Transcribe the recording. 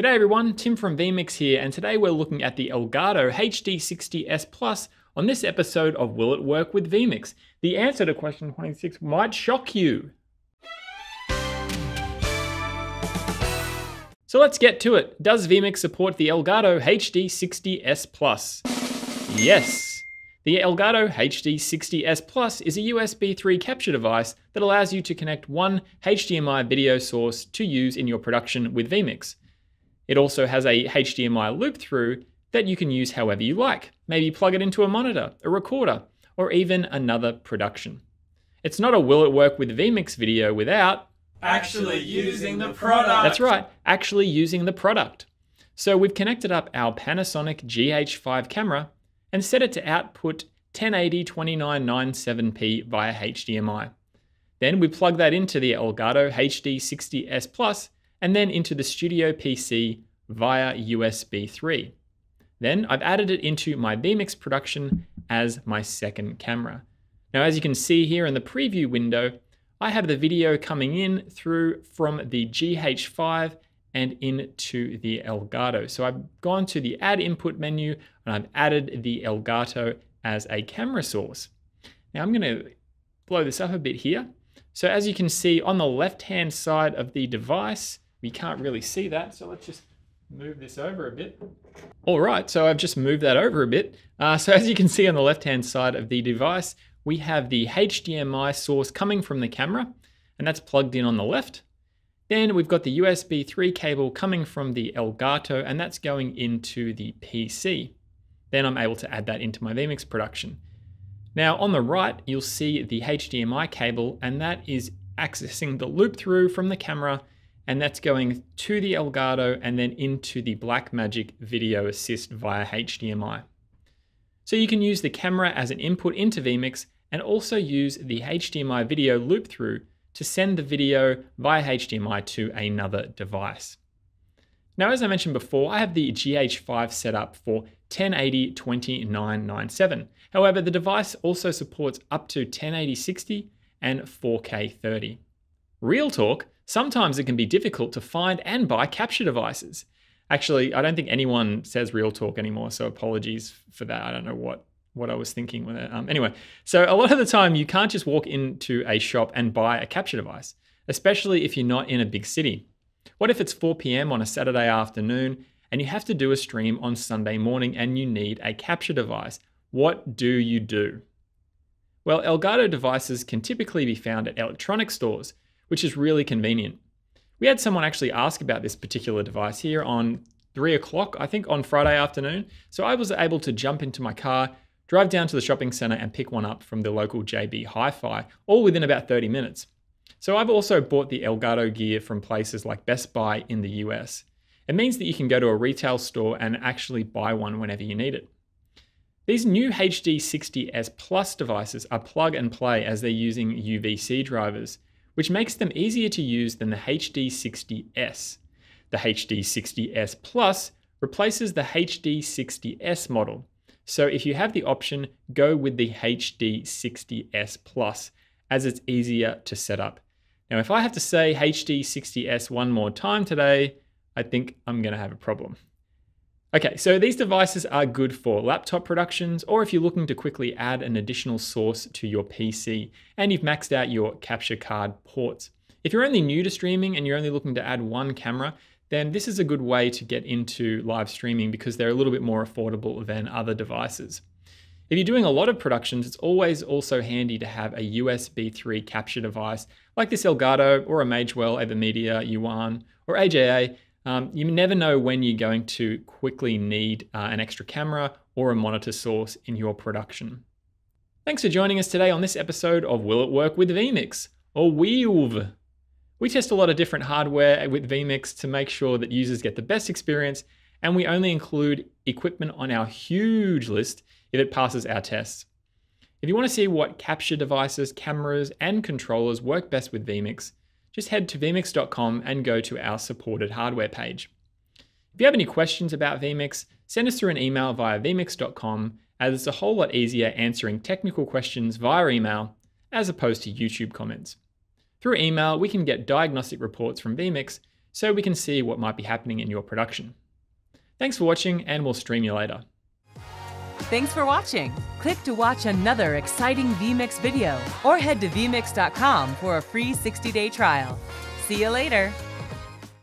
G'day everyone, Tim from vMix here, and today we're looking at the Elgato HD60S Plus on this episode of Will It Work with vMix? The answer to question 26 might shock you. So let's get to it. Does vMix support the Elgato HD60S Plus? Yes. The Elgato HD60S Plus is a USB 3 capture device that allows you to connect one HDMI video source to use in your production with vMix. It also has a HDMI loop through that you can use however you like. Maybe plug it into a monitor, a recorder, or even another production. It's not a will it work with vMix video without actually using the product. That's right, actually using the product. So we've connected up our Panasonic GH5 camera and set it to output 1080x2997p via HDMI. Then we plug that into the Elgato HD60S Plus and then into the studio PC via USB 3. Then I've added it into my vMix production as my second camera. Now, as you can see here in the preview window, I have the video coming in through from the GH5 and into the Elgato. So I've gone to the add input menu and I've added the Elgato as a camera source. Now I'm gonna blow this up a bit here. So as you can see on the left-hand side of the device, we can't really see that, so let's just move this over a bit. All right, so I've just moved that over a bit. So as you can see on the left-hand side of the device, we have the HDMI source coming from the camera, and that's plugged in on the left. Then we've got the USB 3 cable coming from the Elgato, and that's going into the PC. Then I'm able to add that into my vMix production. Now on the right, you'll see the HDMI cable, and that is accessing the loop through from the camera, and that's going to the Elgato and then into the Blackmagic Video Assist via HDMI. So you can use the camera as an input into vMix and also use the HDMI video loop through to send the video via HDMI to another device. Now, as I mentioned before, I have the GH5 set up for 1080x2997. However, the device also supports up to 1080x60 and 4K 30. Real talk, sometimes it can be difficult to find and buy capture devices. Actually, I don't think anyone says real talk anymore, so apologies for that. I don't know what I was thinking with it. Anyway, so a lot of the time you can't just walk into a shop and buy a capture device, especially if you're not in a big city. What if it's 4 p.m. on a Saturday afternoon and you have to do a stream on Sunday morning and you need a capture device? What do you do? Well, Elgato devices can typically be found at electronic stores, which is really convenient. We had someone actually ask about this particular device here on 3 o'clock, I think, on Friday afternoon. So I was able to jump into my car, drive down to the shopping center and pick one up from the local JB Hi-Fi, all within about 30 minutes. So I've also bought the Elgato gear from places like Best Buy in the US. It means that you can go to a retail store and actually buy one whenever you need it. These new HD60S Plus devices are plug and play as they're using UVC drivers, which makes them easier to use than the HD60S. The HD60S Plus replaces the HD60S model. So if you have the option, go with the HD60S Plus, as it's easier to set up. Now, if I have to say HD60S one more time today, I think I'm gonna have a problem. Okay, so these devices are good for laptop productions, or if you're looking to quickly add an additional source to your PC and you've maxed out your capture card ports. If you're only new to streaming and you're only looking to add one camera, then this is a good way to get into live streaming because they're a little bit more affordable than other devices. If you're doing a lot of productions, it's always also handy to have a USB 3 capture device like this Elgato or a Magewell, EverMedia, Yuan, or AJA. You never know when you're going to quickly need an extra camera or a monitor source in your production. Thanks for joining us today on this episode of Will It Work with vMix, or WILV. We test a lot of different hardware with vMix to make sure that users get the best experience, and we only include equipment on our huge list if it passes our tests. If you want to see what capture devices, cameras, and controllers work best with vMix, just head to vmix.com and go to our supported hardware page. If you have any questions about vMix, send us through an email via vmix.com, as it's a whole lot easier answering technical questions via email as opposed to YouTube comments. Through email, we can get diagnostic reports from vMix so we can see what might be happening in your production. Thanks for watching, and we'll stream you later. Thanks for watching. Click to watch another exciting vMix video or head to vMix.com for a free 60-day trial. See you later.